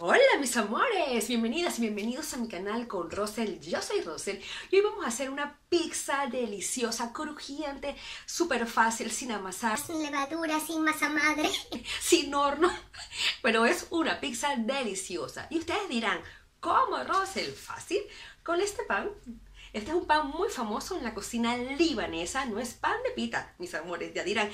Hola mis amores, bienvenidas y bienvenidos a mi canal Con Rosel. Yo soy Rosel y hoy vamos a hacer una pizza deliciosa, crujiente, súper fácil, sin amasar, sin levadura, sin masa madre, sin horno, pero es una pizza deliciosa. Y ustedes dirán, ¿cómo Rosel? Fácil, con este pan. Este es un pan muy famoso en la cocina libanesa, no es pan de pita, mis amores. Ya dirán,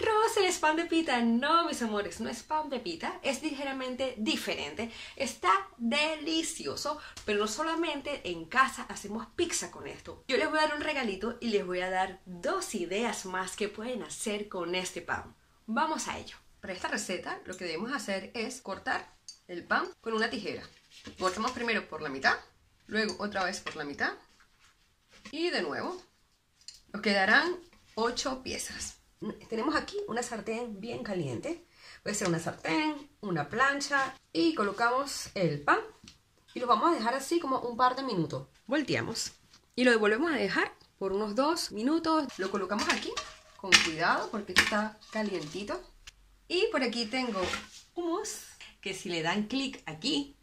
Rosel, es pan de pita. No, mis amores, no es pan de pita, es ligeramente diferente. Está delicioso, pero no solamente en casa hacemos pizza con esto. Yo les voy a dar un regalito y les voy a dar dos ideas más que pueden hacer con este pan. Vamos a ello. Para esta receta lo que debemos hacer es cortar el pan con una tijera. Cortamos primero por la mitad, luego otra vez por la mitad. Y de nuevo, nos quedarán 8 piezas. Tenemos aquí una sartén bien caliente. Puede ser una sartén, una plancha. Y colocamos el pan y lo vamos a dejar así como un par de minutos. Volteamos y lo volvemos a dejar por unos 2 minutos. Lo colocamos aquí con cuidado porque está calientito. Y por aquí tengo hummus, que si le dan clic aquí,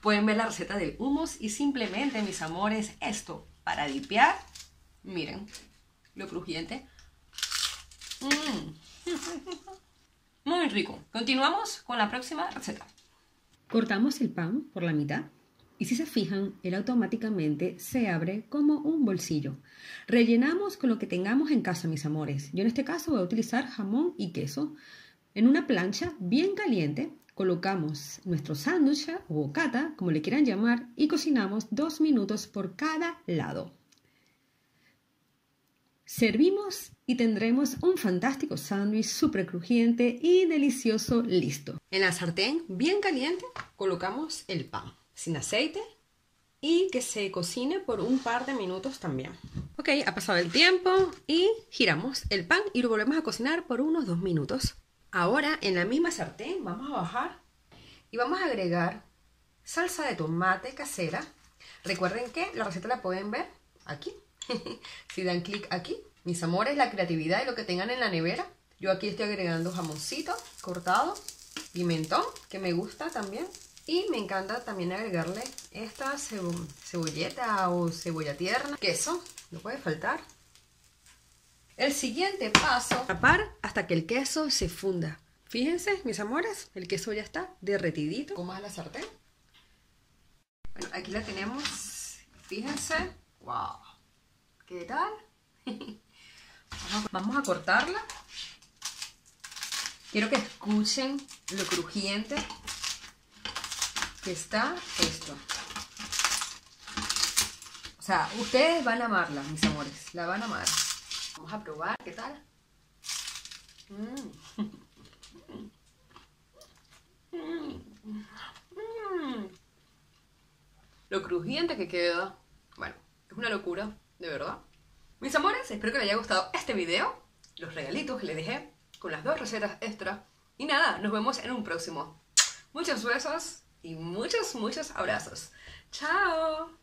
pueden ver la receta del hummus. Y simplemente, mis amores, esto. Para limpiar, miren lo crujiente. Muy rico. Continuamos con la próxima receta. Cortamos el pan por la mitad y si se fijan, él automáticamente se abre como un bolsillo. Rellenamos con lo que tengamos en casa, mis amores. Yo en este caso voy a utilizar jamón y queso. En una plancha bien caliente colocamos nuestro sándwich o bocata, como le quieran llamar, y cocinamos 2 minutos por cada lado. Servimos y tendremos un fantástico sándwich súper crujiente y delicioso listo. En la sartén bien caliente colocamos el pan sin aceite y que se cocine por un par de minutos también. Ok, ha pasado el tiempo y giramos el pan y lo volvemos a cocinar por unos 2 minutos. Ahora en la misma sartén vamos a bajar y vamos a agregar salsa de tomate casera. Recuerden que la receta la pueden ver aquí. Si dan clic aquí, mis amores, la creatividad y lo que tengan en la nevera. Yo aquí estoy agregando jamoncito cortado, pimentón, que me gusta también. Y me encanta también agregarle esta cebolleta o cebolla tierna. Queso, no puede faltar. El siguiente paso, tapar hasta que el queso se funda. Fíjense, mis amores, el queso ya está derretidito. Con más la sartén. Bueno, aquí la tenemos. Fíjense. ¡Wow! ¿Qué tal? Vamos a cortarla. Quiero que escuchen lo crujiente que está esto. O sea, ustedes van a amarla, mis amores. La van a amar. Vamos a probar, ¿qué tal? Lo crujiente que queda. Bueno, es una locura, de verdad. Mis amores, espero que les haya gustado este video, los regalitos que les dejé, con las dos recetas extra. Y nada, nos vemos en un próximo. Muchos besos y muchos abrazos. ¡Chao!